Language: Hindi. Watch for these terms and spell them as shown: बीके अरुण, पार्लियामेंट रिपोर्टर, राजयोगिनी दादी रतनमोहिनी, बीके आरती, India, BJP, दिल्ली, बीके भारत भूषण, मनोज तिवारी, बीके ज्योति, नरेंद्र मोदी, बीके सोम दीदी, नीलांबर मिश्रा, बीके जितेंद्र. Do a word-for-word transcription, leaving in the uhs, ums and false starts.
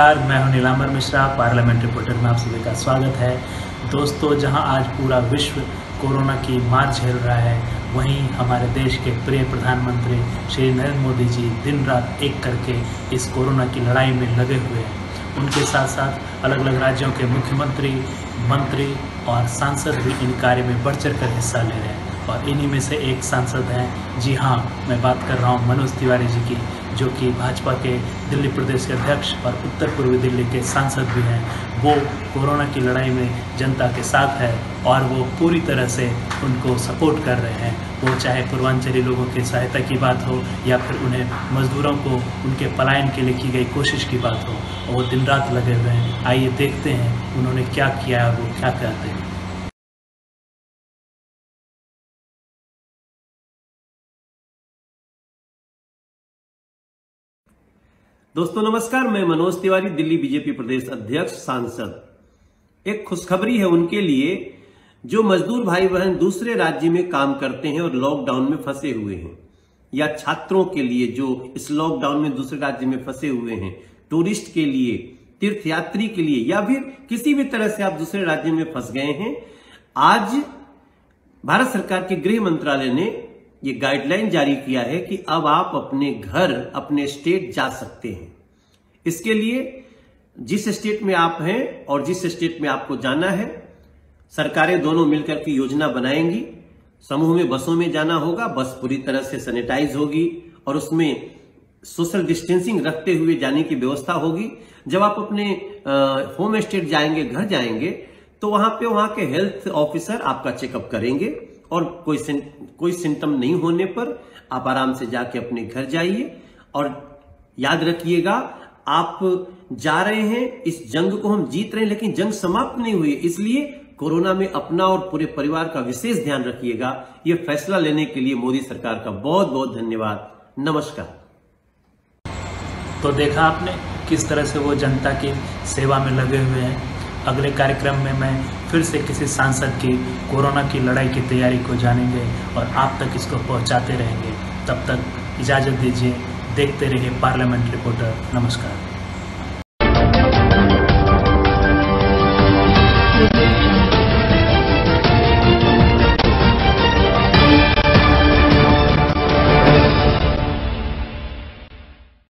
नमस्कार, मैं हूं नीलांबर मिश्रा, पार्लियामेंट रिपोर्टर में आप सभी का स्वागत है। दोस्तों, जहां आज पूरा विश्व कोरोना की मार झेल रहा है, वहीं हमारे देश के प्रिय प्रधानमंत्री श्री नरेंद्र मोदी जी दिन रात एक करके इस कोरोना की लड़ाई में लगे हुए हैं। उनके साथ साथ अलग अलग राज्यों के मुख्यमंत्री, मंत्री और सांसद भी इन कार्य में बढ़ चढ़ कर हिस्सा ले रहे हैं और इन्हीं में से एक सांसद हैं। जी हाँ, मैं बात कर रहा हूँ मनोज तिवारी जी की, जो कि भाजपा के दिल्ली प्रदेश के अध्यक्ष और उत्तर पूर्वी दिल्ली के सांसद भी हैं। वो कोरोना की लड़ाई में जनता के साथ है और वो पूरी तरह से उनको सपोर्ट कर रहे हैं। वो चाहे पूर्वांचली लोगों की सहायता की बात हो या फिर उन्हें मजदूरों को उनके पलायन के लिए की गई कोशिश की बात हो, और वो दिन रात लगे हुए हैं। आइए देखते हैं उन्होंने क्या किया और वो क्या कहते हैं। दोस्तों नमस्कार, मैं मनोज तिवारी, दिल्ली बीजेपी प्रदेश अध्यक्ष सांसद। एक खुशखबरी है उनके लिए जो मजदूर भाई बहन दूसरे राज्य में काम करते हैं और लॉकडाउन में फंसे हुए हैं, या छात्रों के लिए जो इस लॉकडाउन में दूसरे राज्य में फंसे हुए हैं, टूरिस्ट के लिए, तीर्थयात्री के लिए, या फिर किसी भी तरह से आप दूसरे राज्य में फंस गए हैं। आज भारत सरकार के गृह मंत्रालय ने ये गाइडलाइन जारी किया है कि अब आप अपने घर, अपने स्टेट जा सकते हैं। इसके लिए जिस स्टेट में आप हैं और जिस स्टेट में आपको जाना है, सरकारें दोनों मिलकर की योजना बनाएंगी। समूह में बसों में जाना होगा, बस पूरी तरह से सैनिटाइज होगी और उसमें सोशल डिस्टेंसिंग रखते हुए जाने की व्यवस्था होगी। जब आप अपने होम स्टेट जाएंगे, घर जाएंगे, तो वहां पे वहां के हेल्थ ऑफिसर आपका चेकअप करेंगे और कोई कोई सिम्टम नहीं होने पर आप आराम से जाके अपने घर जाइए। और याद रखिएगा, आप जा रहे हैं, इस जंग को हम जीत रहे हैं, लेकिन जंग समाप्त नहीं हुई, इसलिए कोरोना में अपना और पूरे परिवार का विशेष ध्यान रखिएगा। यह फैसला लेने के लिए मोदी सरकार का बहुत बहुत धन्यवाद। नमस्कार। तो देखा आपने किस तरह से वो जनता की सेवा में लगे हुए हैं। अगले कार्यक्रम में मैं फिर से किसी सांसद की कोरोना की लड़ाई की तैयारी को जानेंगे और आप तक इसको पहुंचाते रहेंगे। तब तक इजाज़त दीजिए, देखते रहिए पार्लियामेंट रिपोर्टर। नमस्कार।